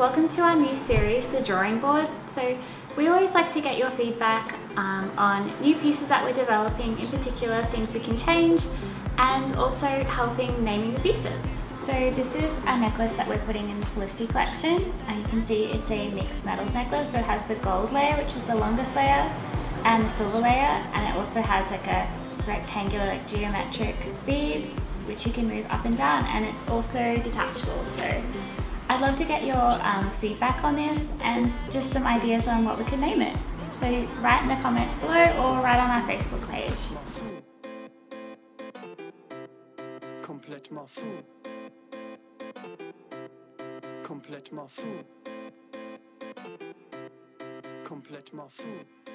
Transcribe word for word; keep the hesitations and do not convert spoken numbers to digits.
Welcome to our new series, The Drawing Board. So we always like to get your feedback um, on new pieces that we're developing, in particular things we can change, and also helping naming the pieces. So this is a necklace that we're putting in the Felicity collection, and you can see it's a mixed metals necklace, so it has the gold layer, which is the longest layer, and the silver layer, and it also has like a rectangular like, geometric bead, which you can move up and down, and it's also detachable. So I'd love to get your um, feedback on this and just some ideas on what we could name it. So write in the comments below or write on our Facebook page. Complètement fou. Complètement fou. Complètement fou.